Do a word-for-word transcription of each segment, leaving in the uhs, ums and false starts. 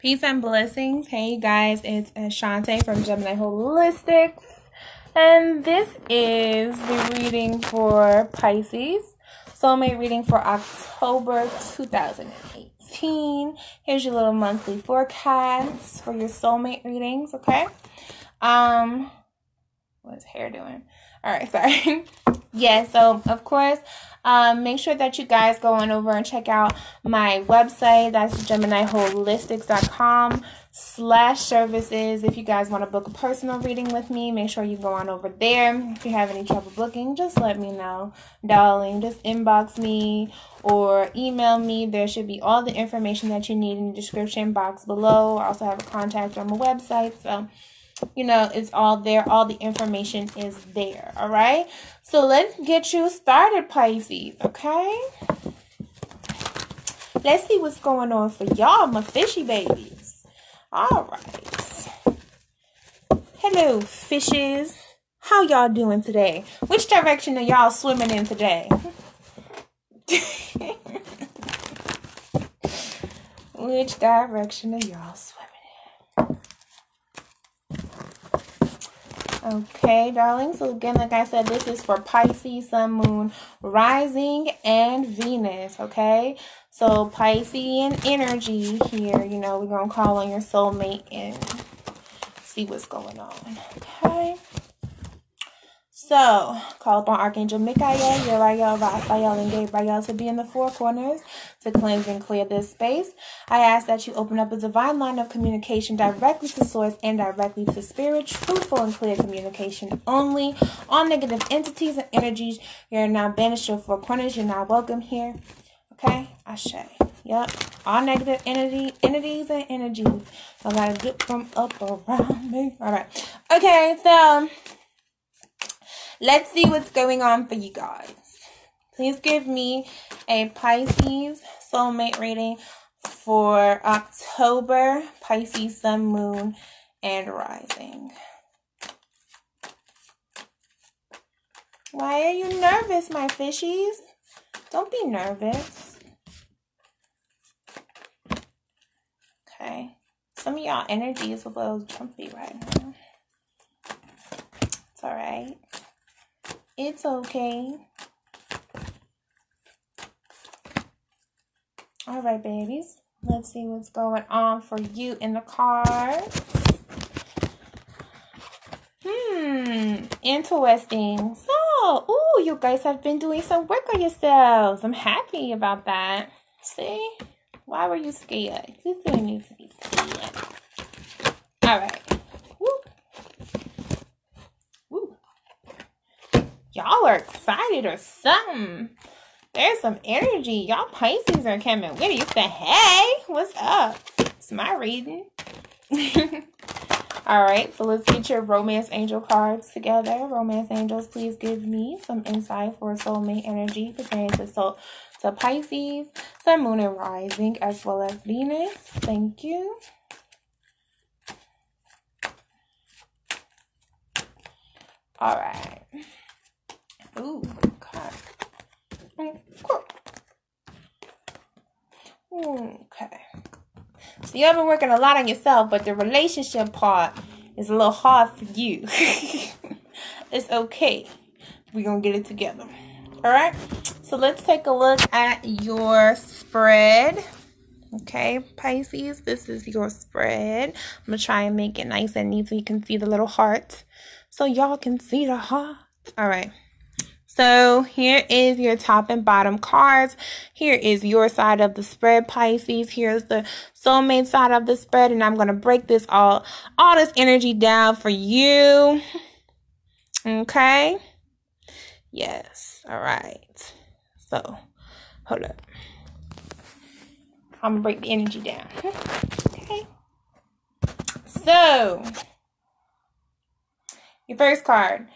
Peace and blessings. Hey you guys, it's Ashante from Gemineye Holistics, and this is the reading for Pisces. Soulmate reading for October two thousand eighteen. Here's your little monthly forecast for your soulmate readings, okay? Um, what's hair doing? All right, sorry. Yeah, so of course, um, make sure that you guys go on over and check out my website. That's gemineyeholistics.com slash services. If you guys want to book a personal reading with me, make sure you go on over there. If you have any trouble booking, just let me know, darling. Just inbox me or email me. There should be all the information that you need in the description box below. I also have a contact on my website, so you know, it's all there. All the information is there, all right? So let's get you started, Pisces, okay? Let's see what's going on for y'all, my fishy babies. All right. Hello, fishes. How y'all doing today? Which direction are y'all swimming in today? Which direction are y'all swimming? Okay, darling. So again, like I said, this is for Pisces, Sun, Moon, Rising, and Venus, okay? So Piscean energy here, you know, we're going to call on your soulmate and see what's going on, okay? So, call upon Archangel Michael, Uriel, Raphael, and Gabriel to be in the four corners to cleanse and clear this space. I ask that you open up a divine line of communication directly to source and directly to spirit, truthful and clear communication only. All negative entities and energies, you're now banished to the four corners. You're not welcome here. Okay? Ashe. Yep. All negative entity, entities and energies. I gotta get them up around me. All right. Okay, so let's see what's going on for you guys. Please give me a Pisces soulmate reading for October, Pisces, Sun, Moon, and Rising. Why are you nervous, my fishies? Don't be nervous. Okay. Some of y'all energy is a little jumpy right now. It's all right. It's okay. All right, babies. Let's see what's going on for you in the cards. Hmm. Interesting. So, ooh, you guys have been doing some work on yourselves. I'm happy about that. See? Why were you scared? You didn't need to be scared. All right. Y'all are excited or something. There's some energy. Y'all Pisces are coming with you. Say, hey, what's up? It's my reading. All right, so let's get your romance angel cards together. Romance angels, please give me some insight for soulmate energy pertaining to soul to Pisces, Sun, Moon, and Rising, as well as Venus. Thank you. All right. Ooh, God. Okay. So you have been working a lot on yourself, but the relationship part is a little hard for you. It's okay. We're going to get it together. All right. So let's take a look at your spread. Okay, Pisces, this is your spread. I'm going to try and make it nice and neat so you can see the little heart. So y'all can see the heart. All right. So here is your top and bottom cards. Here is your side of the spread, Pisces. Here's the soulmate side of the spread. And I'm going to break this all, all this energy down for you. Okay. Yes. All right. So hold up. I'm going to break the energy down. Okay. So your first card.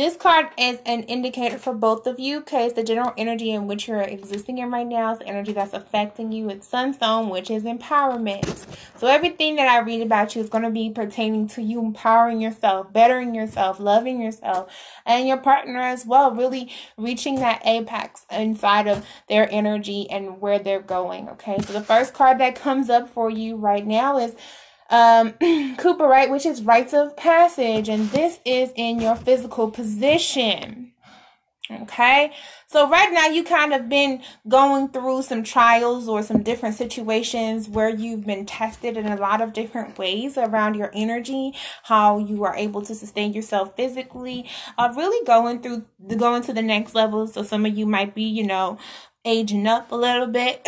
This card is an indicator for both of you because the general energy in which you're existing in right now is the energy that's affecting you. It's Sunstone, which is empowerment. So everything that I read about you is going to be pertaining to you empowering yourself, bettering yourself, loving yourself, and your partner as well, really reaching that apex inside of their energy and where they're going, okay? So the first card that comes up for you right now is Um, Cooperite, which is rites of passage, and this is in your physical position. Okay, so right now you kind of been going through some trials or some different situations where you've been tested in a lot of different ways around your energy, how you are able to sustain yourself physically, uh, really going through the going to the next level. So some of you might be, you know, aging up a little bit,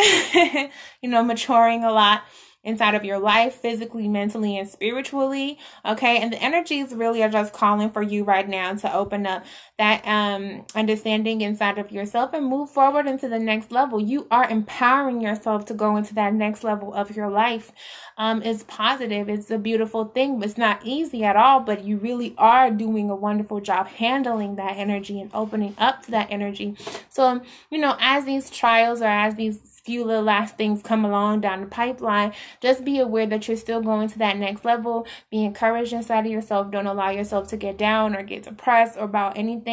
you know, maturing a lot inside of your life, physically, mentally, and spiritually, okay? And the energies really are just calling for you right now to open up that um, understanding inside of yourself and move forward into the next level. You are empowering yourself to go into that next level of your life. Um, it's positive. It's a beautiful thing. It's not easy at all, but you really are doing a wonderful job handling that energy and opening up to that energy. So, um, you know, as these trials or as these few little last things come along down the pipeline, just be aware that you're still going to that next level. Be encouraged inside of yourself. Don't allow yourself to get down or get depressed or about anything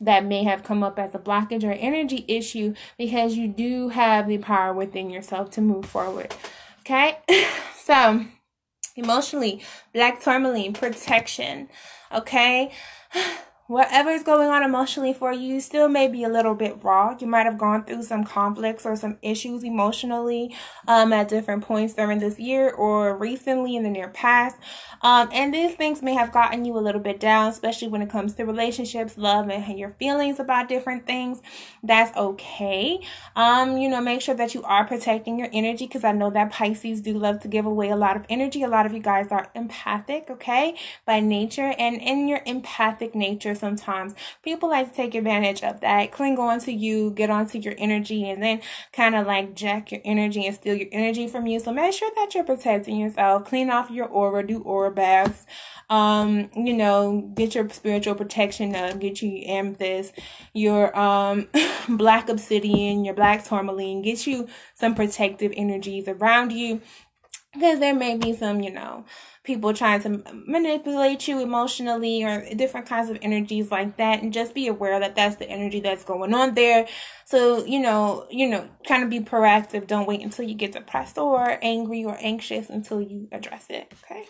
that may have come up as a blockage or energy issue, because you do have the power within yourself to move forward. Okay? So, emotionally, Black Tourmaline, protection. Okay? Whatever is going on emotionally for you, you still may be a little bit raw. You might have gone through some conflicts or some issues emotionally um, at different points during this year or recently in the near past. Um, and these things may have gotten you a little bit down, especially when it comes to relationships, love, and your feelings about different things. That's okay. Um, you know, make sure that you are protecting your energy, because I know that Pisces do love to give away a lot of energy. A lot of you guys are empathic, okay, by nature. And in your empathic nature, sometimes people like to take advantage of that, cling on to you, get onto your energy, and then kind of like jack your energy and steal your energy from you. So make sure that you're protecting yourself, clean off your aura, do aura baths, um, you know, get your spiritual protection up, get you amethyst, your um, black obsidian, your black tourmaline, get you some protective energies around you, because there may be some, you know, people trying to manipulate you emotionally or different kinds of energies like that. And just be aware that that's the energy that's going on there. So, you know, you know, kind of be proactive. Don't wait until you get depressed or angry or anxious until you address it. Okay.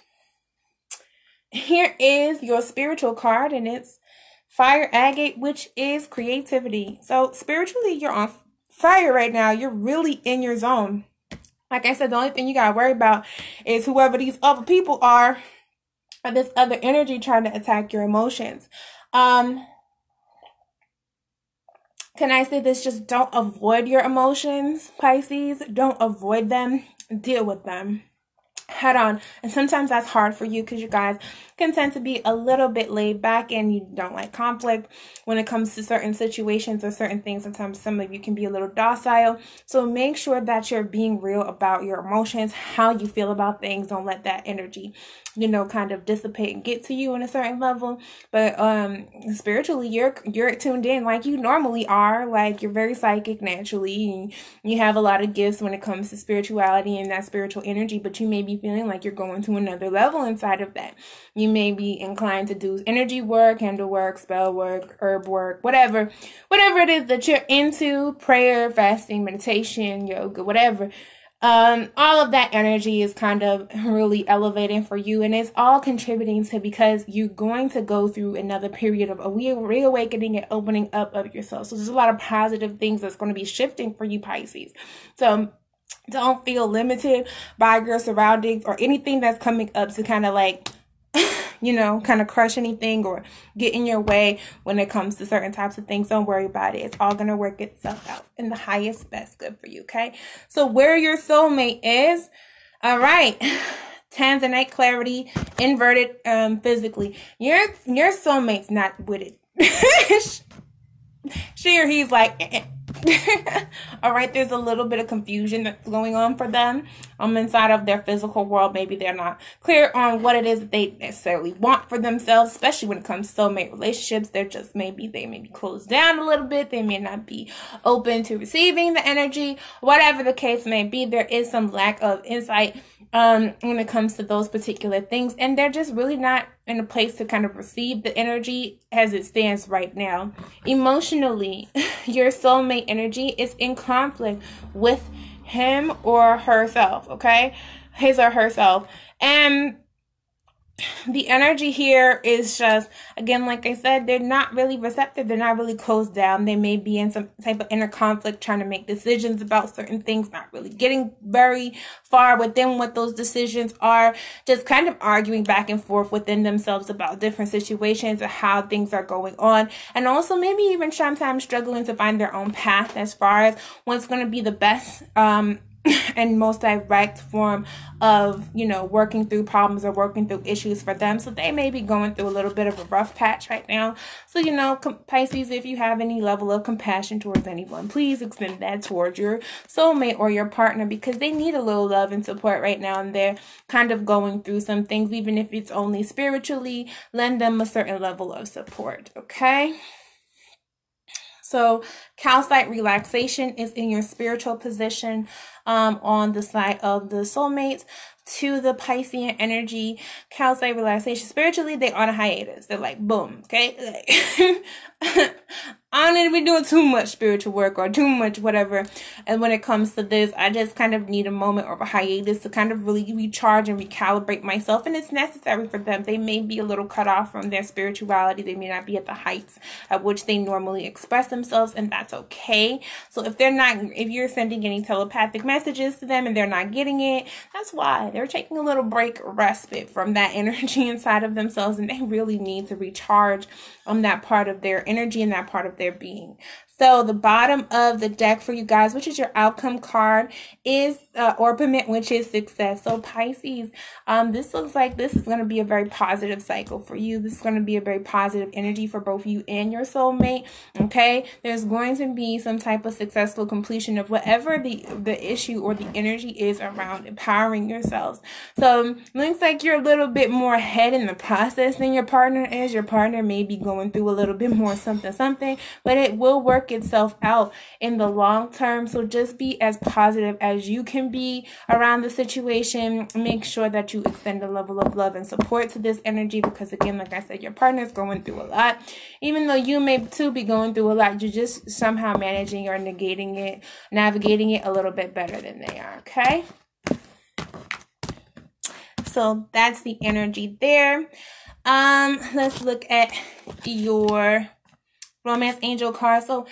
Here is your spiritual card, and it's Fire Agate, which is creativity. So spiritually, you're on fire right now. You're really in your zone. Like I said, the only thing you got to worry about is whoever these other people are or this other energy trying to attack your emotions. Um, can I say this? Just don't avoid your emotions, Pisces. Don't avoid them. Deal with them head on. And sometimes that's hard for you because you guys can tend to be a little bit laid back and you don't like conflict when it comes to certain situations or certain things. Sometimes some of you can be a little docile. So make sure that you're being real about your emotions, how you feel about things. Don't let that energy, you know, kind of dissipate and get to you in a certain level. But um, spiritually, you're you're tuned in like you normally are. Like, you're very psychic naturally, and you have a lot of gifts when it comes to spirituality and that spiritual energy, but you may be feeling like you're going to another level inside of that. You may be inclined to do energy work, handle work, spell work, herb work, whatever whatever it is that you're into, prayer, fasting, meditation, yoga, whatever. Um, all of that energy is kind of really elevating for you, and it's all contributing to, because you're going to go through another period of a reawakening and opening up of yourself. So there's a lot of positive things that's going to be shifting for you, Pisces. So don't feel limited by your surroundings or anything that's coming up to kind of like, you know, kind of crush anything or get in your way when it comes to certain types of things. Don't worry about it. It's all going to work itself out in the highest, best good for you, okay? So where your soulmate is, all right, Tanzanite clarity, inverted um, physically. Your, your soulmate's not with it. she or he's like, eh, eh. All right, there's a little bit of confusion that's going on for them um, inside of their physical world. Maybe they're not clear on what it is that they necessarily want for themselves, especially when it comes to soulmate relationships. They're just maybe, they may be closed down a little bit. They may not be open to receiving the energy. Whatever the case may be, there is some lack of insight um, when it comes to those particular things. And they're just really not in a place to kind of receive the energy as it stands right now. Emotionally, your soulmate energy is in conflict with him or herself, okay? His or herself. And the energy here is just, again, like I said, they're not really receptive. They're not really closed down. They may be in some type of inner conflict, trying to make decisions about certain things, not really getting very far within what those decisions are, just kind of arguing back and forth within themselves about different situations and how things are going on. And also maybe even sometimes struggling to find their own path as far as what's going to be the best um and most direct form of, you know, working through problems or working through issues for them. So they may be going through a little bit of a rough patch right now. So, you know, Pisces, if you have any level of compassion towards anyone, please extend that towards your soulmate or your partner, because they need a little love and support right now, and they're kind of going through some things. Even if it's only spiritually, lend them a certain level of support, okay? So calcite relaxation is in your spiritual position um, on the side of the soulmates. To the Piscean energy, calcite relaxation, spiritually, they on a hiatus. They're like, boom, okay? Like, I don't need to be doing too much spiritual work or too much whatever. And when it comes to this, I just kind of need a moment or a hiatus to kind of really recharge and recalibrate myself. And it's necessary for them. They may be a little cut off from their spirituality. They may not be at the heights at which they normally express themselves, and that's okay. So if they're not, if you're sending any telepathic messages to them and they're not getting it, that's why. They're taking a little break, respite from that energy inside of themselves, and they really need to recharge on that part of their energy and that part of their being. So the bottom of the deck for you guys, which is your outcome card, is uh, Orpiment, which is success. So Pisces, um, this looks like this is going to be a very positive cycle for you. This is going to be a very positive energy for both you and your soulmate, okay? There's going to be some type of successful completion of whatever the, the issue or the energy is around empowering yourself. So looks like you're a little bit more ahead in the process than your partner is. Your partner may be going through a little bit more something something, but it will work itself out in the long term. So just be as positive as you can be around the situation. Make sure that you extend a level of love and support to this energy, because again, like I said, your partner is going through a lot. Even though you may too be going through a lot, you're just somehow managing or negating it, navigating it a little bit better than they are, okay? So that's the energy there. Um, let's look at your romance angel card. So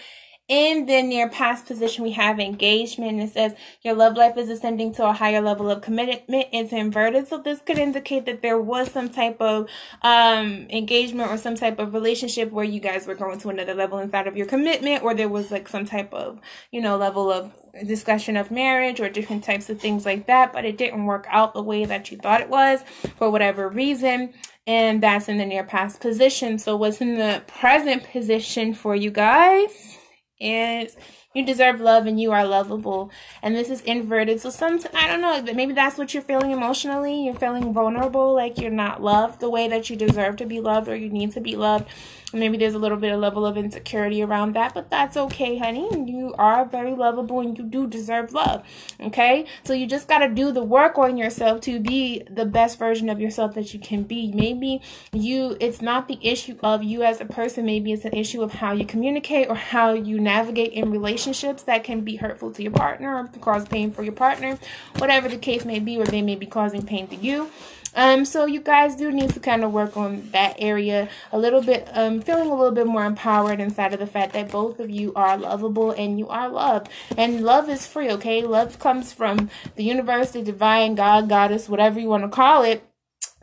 in the near past position, we have engagement. It says your love life is ascending to a higher level of commitment. It's inverted. So this could indicate that there was some type of um, engagement or some type of relationship where you guys were going to another level inside of your commitment, or there was like some type of, you know, level of discussion of marriage or different types of things like that, but it didn't work out the way that you thought it was for whatever reason. And that's in the near past position. So what's in the present position for you guys is you deserve love and you are lovable. And this is inverted. So some, I don't know, but maybe that's what you're feeling emotionally. You're feeling vulnerable, like you're not loved the way that you deserve to be loved or you need to be loved. Maybe there's a little bit of level of insecurity around that, but that's okay, honey. You are very lovable and you do deserve love, okay? So you just got to do the work on yourself to be the best version of yourself that you can be. Maybe you, it's not the issue of you as a person. Maybe it's an issue of how you communicate or how you navigate in relationships that can be hurtful to your partner or cause pain for your partner, whatever the case may be, or they may be causing pain to you. Um, so you guys do need to kind of work on that area a little bit, um, feeling a little bit more empowered inside of the fact that both of you are lovable and you are loved. And love is free, okay? Love comes from the universe, the divine, God, goddess, whatever you want to call it.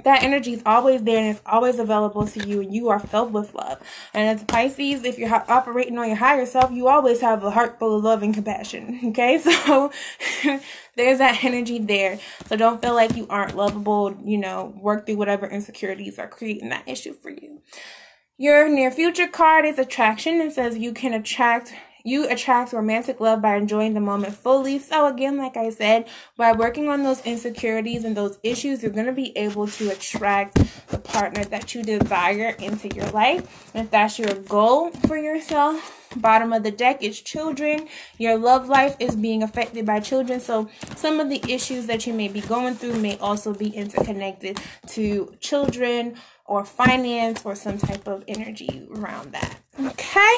That energy is always there and it's always available to you, and you are filled with love. And as a Pisces, if you're operating on your higher self, you always have a heart full of love and compassion, okay? So there's that energy there. So don't feel like you aren't lovable. You know, work through whatever insecurities are creating that issue for you. Your near future card is attraction. It says you can attract you attract romantic love by enjoying the moment fully. So again, like I said, by working on those insecurities and those issues, you're going to be able to attract the partner that you desire into your life. And if that's your goal for yourself, bottom of the deck is children. Your love life is being affected by children. So some of the issues that you may be going through may also be interconnected to children or finance or some type of energy around that. Okay.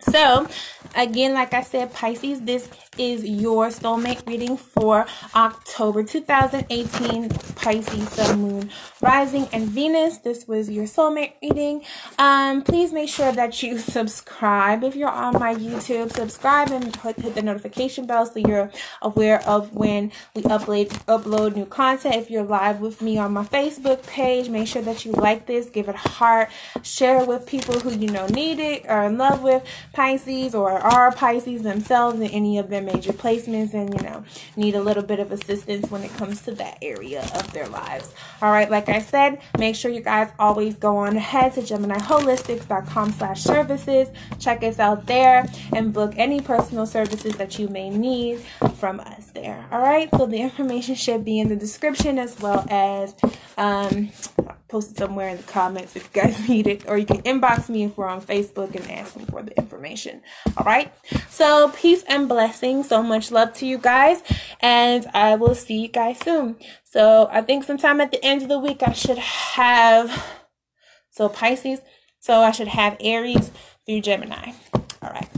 So, again, like I said, Pisces, this is your soulmate reading for October two thousand eighteen, Pisces, Sun, Moon, Rising, and Venus. This was your soulmate reading. Um, please make sure that you subscribe if you're on my YouTube. Subscribe and put, hit the notification bell so you're aware of when we upload, upload new content. If you're live with me on my Facebook page, make sure that you like this, give it a heart, share it with people who you know need it or are in love with Pisces or are Pisces themselves in any of their major placements and, you know, need a little bit of assistance when it comes to that area of their lives. All right, like I said, make sure you guys always go on ahead to gemineye holistics dot com slash services. Check us out there and book any personal services that you may need from us there. All right, so the information should be in the description as well as um, posted somewhere in the comments if you guys need it, or you can inbox me if we're on Facebook and ask me for the information. All right, so peace and blessings. So much love to you guys, and I will see you guys soon. So I think sometime at the end of the week I should have, so Pisces, so I should have Aries through Gemini. All right.